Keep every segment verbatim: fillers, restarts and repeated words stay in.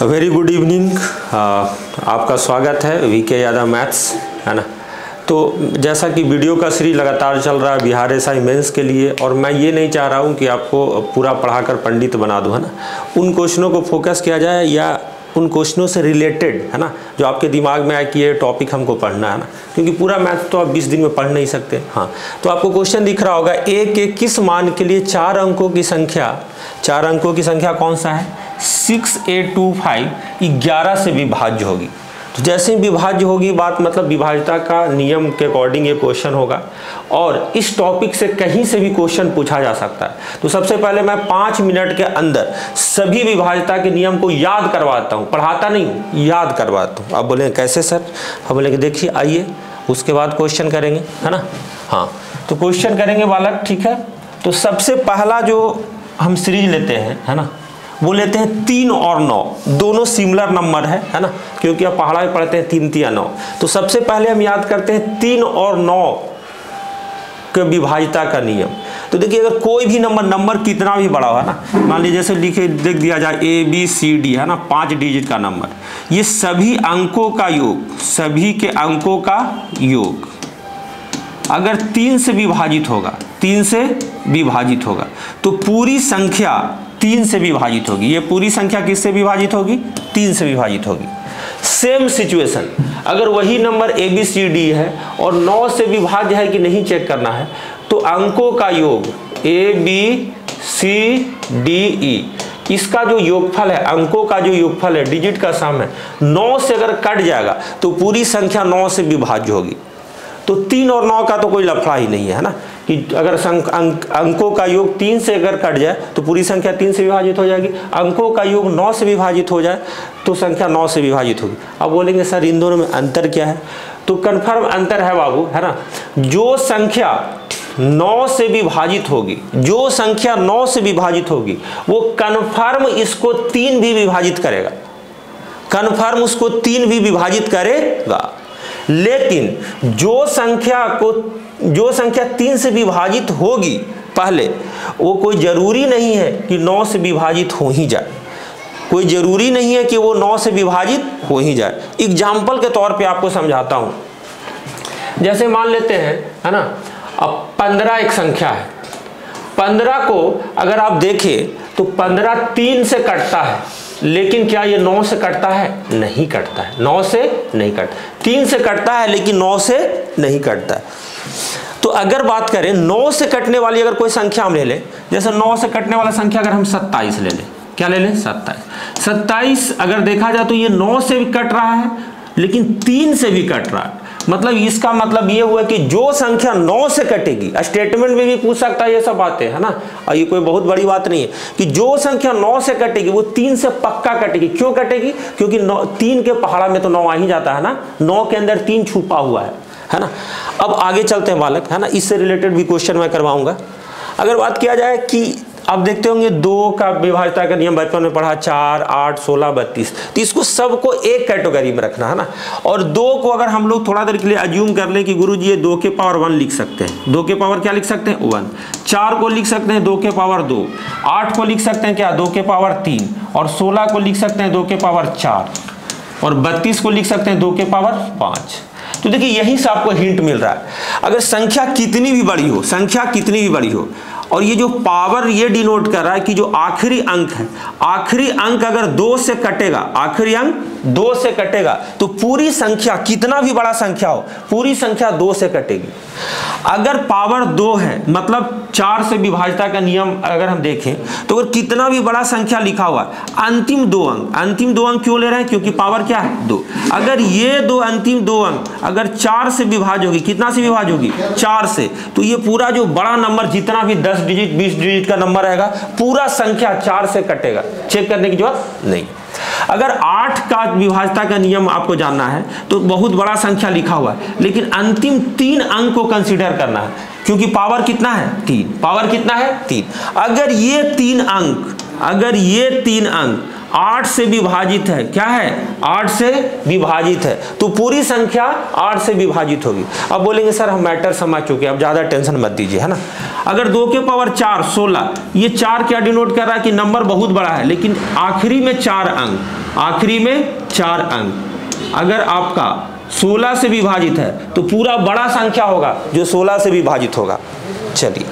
Very good evening, आपका स्वागत है वी के यादव मैथ्स, है ना। तो जैसा कि वीडियो का सीरीज लगातार चल रहा है बिहार एस आई मेंस के लिए, और मैं ये नहीं चाह रहा हूँ कि आपको पूरा पढ़ाकर पंडित बना दूँ, है ना। उन क्वेश्चनों को फोकस किया जाए या उन क्वेश्चनों से रिलेटेड, है ना, जो आपके दिमाग में आए कि ये टॉपिक हमको पढ़ना है ना, क्योंकि पूरा मैथ तो आप बीस दिन में पढ़ नहीं सकते। हाँ, तो आपको क्वेश्चन दिख रहा होगा, ए के किस मान के लिए चार अंकों की संख्या, चार अंकों की संख्या कौन सा है, सिक्स एट टू फाइव ग्यारह से विभाज्य होगी। तो जैसे ही विभाज्य होगी, बात मतलब विभाज्यता का नियम के अकॉर्डिंग ये क्वेश्चन होगा, और इस टॉपिक से कहीं से भी क्वेश्चन पूछा जा सकता है। तो सबसे पहले मैं पाँच मिनट के अंदर सभी विभाज्यता के नियम को याद करवाता हूँ, पढ़ाता नहीं, याद करवाता हूँ। आप बोलेंगे कैसे सर? हम बोलेंगे देखिए, आइए उसके बाद क्वेश्चन करेंगे, है ना। हाँ, तो क्वेश्चन करेंगे बालक, ठीक है। तो सबसे पहला जो हम सीरीज लेते हैं, है ना, वो लेते हैं तीन और नौ, दोनों सिमिलर नंबर है, है ना, क्योंकि आप पहाड़ा में पढ़ते हैं तीन तिया नौ। तो सबसे पहले हम याद करते हैं तीन और नौ के विभाज्यता का नियम। तो देखिए, अगर कोई भी नंबर नंबर कितना भी बड़ा हो, है ना, मान लीजिए जैसे लिखे देख दिया जाए ए बी सी डी, है ना, पाँच डिजिट का नंबर, ये सभी अंकों का योग, सभी के अंकों का योग अगर तीन से विभाजित होगा, तीन से विभाजित होगा, तो पूरी संख्या तीन से विभाजित होगी। ये पूरी संख्या किससे विभाजित होगी, तीन से विभाजित होगी। सेम सिचुएशन, अगर वही number A B C D है और नौ से विभाज्य है कि नहीं चेक करना है, तो अंकों का योग ए बी सी डी ई, इसका जो योगफल है, अंकों का जो योगफल है, डिजिट का सम है, नौ से अगर कट जाएगा तो पूरी संख्या नौ से विभाज्य होगी। तो तीन और नौ का तो कोई लफड़ा ही नहीं है, है ना, कि अगर अंक, अंकों का योग तीन से अगर कट जाए तो पूरी संख्या तीन से विभाजित हो जाएगी, अंकों का योग नौ से विभाजित हो जाए तो संख्या नौ से विभाजित होगी। अब बोलेंगे सर इन दोनों में अंतर क्या है? तो कन्फर्म अंतर है बाबू, है ना। जो संख्या नौ से विभाजित होगी, जो संख्या नौ से विभाजित होगी, वो कन्फर्म इसको तीन भी विभाजित करेगा, कन्फर्म उसको तीन भी विभाजित करेगा। लेकिन जो संख्या को जो संख्या तीन से विभाजित होगी पहले, वो कोई जरूरी नहीं है कि नौ से विभाजित हो ही जाए, कोई जरूरी नहीं है कि वो नौ से विभाजित हो ही जाए। एग्जाम्पल के तौर पे आपको समझाता हूँ। जैसे मान लेते हैं, है ना, अब पंद्रह एक संख्या है, पंद्रह को अगर आप देखें तो पंद्रह तीन से कटता है, लेकिन क्या ये नौ से कटता है? नहीं कटता है, नौ से नहीं कटता, तीन से कटता है लेकिन नौ से नहीं कटता है। तो अगर बात करें नौ से कटने वाली, अगर कोई संख्या हम ले लें, जैसे नौ से कटने वाला संख्या अगर हम सत्ताईस ले लें, क्या ले लें, सत्ताईस। सत्ताईस अगर देखा जाए तो ये नौ से भी कट रहा है लेकिन तीन से भी कट रहा है, मतलब इसका मतलब ये हुआ कि जो संख्या नौ से कटेगी, स्टेटमेंट में भी पूछ सकता है ये सब बातें, है ना, और ये कोई बहुत बड़ी बात नहीं है, कि जो संख्या नौ से कटेगी वो तीन से पक्का कटेगी। क्यों कटेगी? क्योंकि नौ, तीन के पहाड़ा में तो नौ आ ही जाता है ना, नौ के अंदर तीन छुपा हुआ है, है ना। अब आगे चलते हैं बालक, है ना, इससे रिलेटेड भी क्वेश्चन मैं करवाऊंगा। अगर बात किया जाए कि आप देखते होंगे दो का विभाज्यता का नियम बचपन में पढ़ा, चार आठ सोलह बत्तीस, तो इसको सबको एक कैटेगरी में रखना है ना। और दो को अगर हम लोग थोड़ा देर के लिए अज्यूम कर लें कि गुरु जी ये दो के पावर वन लिख सकते हैं, दो के पावर क्या लिख सकते हैं, वन। चार को लिख सकते हैं दो के पावर दो, आठ को लिख सकते हैं क्या, दो के पावर तीन, और सोलह को लिख सकते हैं दो के पावर चार, और बत्तीस को लिख सकते हैं दो के पावर पाँच। तो देखिए यहीं से आपको हिंट मिल रहा है, अगर संख्या कितनी भी बड़ी हो, संख्या कितनी भी बड़ी हो, और ये जो पावर ये डिनोट कर रहा है कि जो आखिरी अंक है, आखिरी अंक अगर दो से कटेगा, आखिरी अंक दो से कटेगा, तो पूरी संख्या कितना भी बड़ा संख्या हो, पूरी संख्या दो से कटेगी। अगर पावर दो है, मतलब चार से विभाज्यता का नियम अगर हम देखें, तो अगर कितना भी बड़ा संख्या लिखा हुआ है, अंतिम दो अंक, अंतिम दो अंक क्यों ले रहे हैं, क्योंकि पावर क्या है, दो। अगर ये दो अंतिम दो अंक अगर चार से विभाज्य होगी, कितना से विभाज्य होगी, चार से, तो ये पूरा जो बड़ा नंबर जितना भी दस डिजिट बीस डिजिट का नंबर रहेगा, पूरा संख्या चार से कटेगा, चेक करने की जरूरत नहीं। अगर आठ का विभाज्यता का नियम आपको जानना है, तो बहुत बड़ा संख्या लिखा हुआ है, लेकिन अंतिम तीन अंक को कंसीडर करना है, क्योंकि पावर कितना है, तीन, पावर कितना है, तीन। अगर ये तीन अंक, अगर ये तीन अंक आठ से विभाजित है, क्या है, आठ से विभाजित है, तो पूरी संख्या आठ से विभाजित होगी। अब बोलेंगे सर हम मैटर समझ चुके, अब ज्यादा टेंशन मत दीजिए, है ना। अगर दो के पावर चार सोलह, ये चार क्या डिनोट कर रहा है कि नंबर बहुत बड़ा है, लेकिन आखिरी में चार अंक, आखिरी में चार अंक, अगर आपका सोलह से विभाजित है तो पूरा बड़ा संख्या होगा जो सोलह से विभाजित होगा। चलिए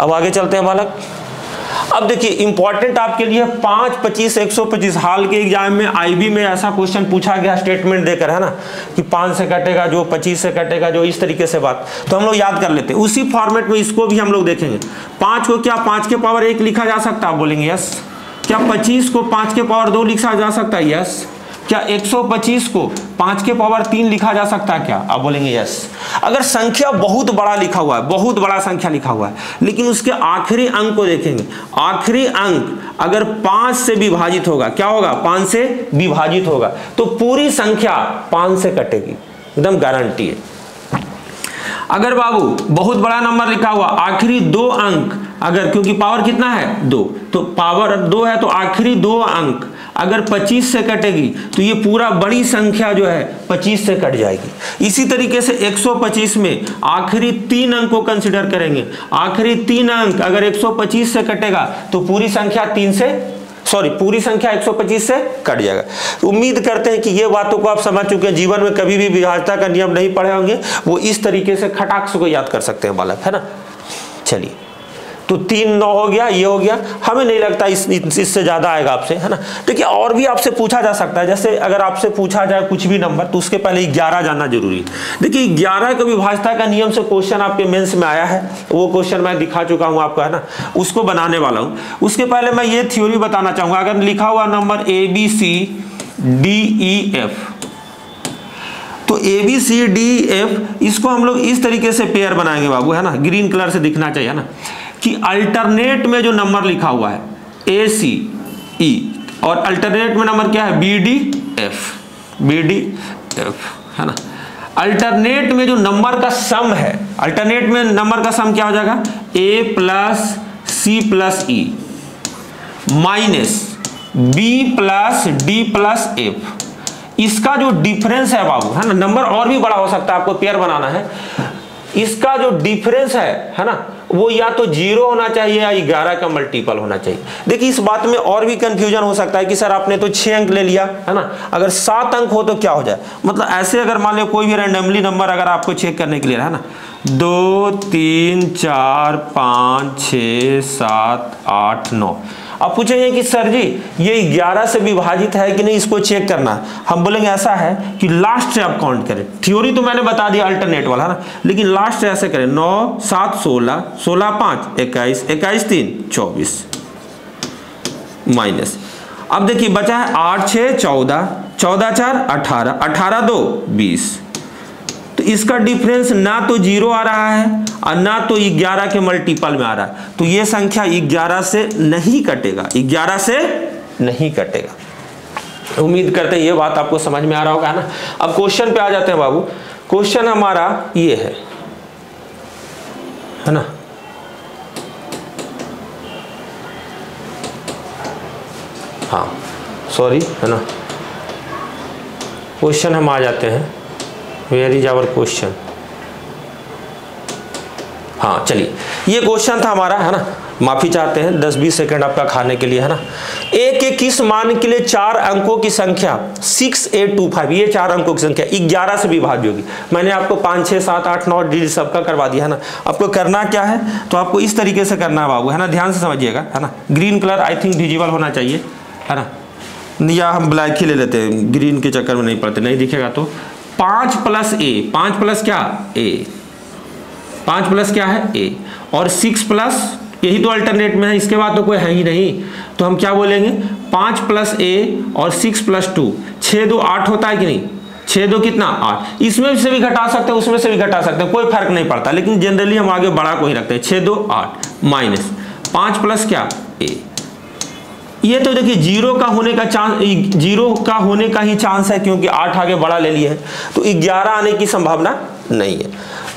अब आगे चलते हैं बालक। अब देखिए इंपॉर्टेंट आपके लिए पाँच पच्चीस एक सौ पच्चीस हाल के एग्जाम में आईबी में ऐसा क्वेश्चन पूछा गया स्टेटमेंट देकर, है ना, कि पाँच से कटेगा जो, पच्चीस से कटेगा जो, इस तरीके से बात, तो हम लोग याद कर लेते हैं। उसी फॉर्मेट में इसको भी हम लोग देखेंगे। पाँच को क्या पाँच के पावर एक लिखा जा सकता, आप बोलेंगे यस। क्या पच्चीस को पाँच के पावर दो लिखा जा सकता है, यस। क्या एक सौ पच्चीस को पाँच के पावर तीन लिखा जा सकता है क्या, आप बोलेंगे यस। अगर संख्या बहुत बड़ा लिखा हुआ है, बहुत बड़ा संख्या लिखा हुआ है, लेकिन उसके आखिरी अंक को देखेंगे, आखिरी अंक अगर पाँच से विभाजित होगा, क्या होगा, पाँच से विभाजित होगा, तो पूरी संख्या पाँच से कटेगी, एकदम गारंटी है। अगर बाबू बहुत बड़ा नंबर लिखा हुआ, आखिरी दो अंक अगर, क्योंकि पावर कितना है दो, तो पावर दो है, तो आखिरी दो अंक अगर पच्चीस से कटेगी तो ये पूरा बड़ी संख्या जो है पच्चीस से कट जाएगी। इसी तरीके से एक सौ पच्चीस में आखिरी तीन अंक को कंसिडर करेंगे, आखिरी तीन अंक अगर एक सौ पच्चीस से कटेगा तो पूरी संख्या तीन से सॉरी पूरी संख्या एक सौ पच्चीस से कट जाएगा। उम्मीद करते हैं कि ये बातों को आप समझ चुके हैं। जीवन में कभी भी विभाज्यता का नियम नहीं पढ़े होंगे, वो इस तरीके से खटाक से को याद कर सकते हैं बालक, है ना। चलिए तो तीन नौ हो गया, ये हो गया, हमें नहीं लगता इस इससे ज़्यादा आएगा आपसे, है ना। देखिए और भी आपसे पूछा जा सकता है, जैसे अगर आपसे पूछा जाए कुछ भी नंबर तो उसके पहले ग्यारह जाना जरूरी है। देखिए ग्यारह का विभाज्यता का नियम से क्वेश्चन आपके मेंस में आया है, वो क्वेश्चन मैं दिखा चुका हूँ आपको, है ना, उसको बनाने वाला हूँ। उसके पहले मैं ये थ्योरी बताना चाहूँगा। अगर लिखा हुआ number A B C D E F, तो A B C D F इसको हम लोग इस तरीके से पेयर बनाएंगे बाबू, है ना, ग्रीन कलर से दिखना चाहिए ना, कि अल्टरनेट में जो नंबर लिखा हुआ है ए सी ई और अल्टरनेट में नंबर क्या है B D F, B D F, है ना। अल्टरनेट में जो नंबर का सम है, अल्टरनेट में नंबर का सम क्या हो जाएगा, A plus C plus E minus B plus D plus F, इसका जो डिफरेंस है बाबू, है ना, नंबर और भी बड़ा हो सकता है, आपको पेयर बनाना है। इसका जो डिफरेंस है, है ना, वो या तो जीरो होना चाहिए या ग्यारह का मल्टीपल होना चाहिए। देखिए इस बात में और भी कंफ्यूजन हो सकता है कि सर आपने तो छः अंक ले लिया, है ना, अगर सात अंक हो तो क्या हो जाए, मतलब ऐसे अगर मान लो कोई भी रैंडमली नंबर अगर आपको चेक करने के लिए, है ना, दो तीन चार पाँच छः सात आठ नौ, अब पूछेंगे कि सर जी ये ग्यारह से विभाजित है कि नहीं, इसको चेक करना। हम बोलेंगे ऐसा है कि लास्ट से आप काउंट करें, थ्योरी तो मैंने बता दिया अल्टरनेट वाला, है ना, लेकिन लास्ट से ऐसे करें, नौ सात सोलह, सोलह पाँच इक्कीस, इक्कीस तीन चौबीस माइनस, अब देखिए बचा है आठ छः चौदह, चौदह चार अठारह, अठारह दो बीस, तो इसका डिफरेंस ना तो जीरो आ रहा है और ना तो ग्यारह के मल्टीपल में आ रहा है, तो ये संख्या ग्यारह से नहीं कटेगा, ग्यारह से नहीं कटेगा। उम्मीद करते हैं ये बात आपको समझ में आ रहा होगा, है ना। अब क्वेश्चन पे आ जाते हैं बाबू। क्वेश्चन हमारा ये है, है ना, हाँ सॉरी, है ना, क्वेश्चन हम आ जाते हैं, वेयर इज आवर क्वेश्चन। हाँ चलिए, ये क्वेश्चन था हमारा, है ना, माफी चाहते हैं दस बीस सेकंड आपका खाने के लिए, है ना। ए के किस मान के लिए चार अंकों की संख्या सिक्स एट टू फाइव, ये चार अंकों की संख्या ग्यारह से विभाज्य होगी। मैंने आपको पाँच छः सात आठ नौ डिजिट सबका करवा दिया, है ना। आपको करना क्या है, तो आपको इस तरीके से करना है बाबू, है ना, ध्यान से समझिएगा, है ना। Green colour I think visible होना चाहिए, है ना, या हम ब्लैक ही ले लेते हैं, ग्रीन के चक्कर में नहीं पड़ते, नहीं दिखेगा तो पाँच प्लस ए, पाँच प्लस क्या ए, पाँच प्लस क्या है ए, और सिक्स प्लस, यही तो अल्टरनेट में है, इसके बाद तो कोई है ही नहीं, तो हम क्या बोलेंगे, पाँच प्लस ए और सिक्स प्लस टू, छः दो आठ होता है कि नहीं, छः दो कितना आठ, इसमें से भी घटा सकते हैं, उसमें से भी घटा सकते हैं, कोई फर्क नहीं पड़ता, लेकिन जनरली हम आगे बड़ा को ही रखते हैं, छः दो आठ माइनस पाँच प्लस क्या ए। ये तो देखिए जीरो का होने का चांस, जीरो का होने का ही चांस है, क्योंकि आठ आगे बड़ा ले लिया है, तो ग्यारह आने की संभावना नहीं है।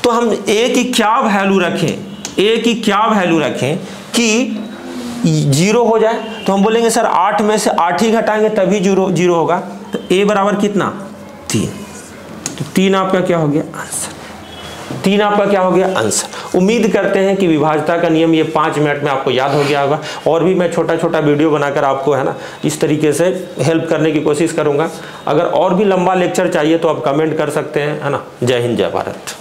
तो हम ए की क्या वैल्यू रखें, ए की क्या वैल्यू रखें कि जीरो हो जाए, तो हम बोलेंगे सर आठ में से आठ ही घटाएंगे तभी जीरो जीरो होगा, तो ए बराबर कितना तीन, तो तीन आपका क्या हो गया आंसर, तीन आपका क्या हो गया आंसर। उम्मीद करते हैं कि विभाज्यता का नियम ये पाँच मिनट में आपको याद हो गया होगा। और भी मैं छोटा छोटा वीडियो बनाकर आपको है ना इस तरीके से हेल्प करने की कोशिश करूँगा। अगर और भी लंबा लेक्चर चाहिए तो आप कमेंट कर सकते हैं, है ना। जय हिंद, जय भारत।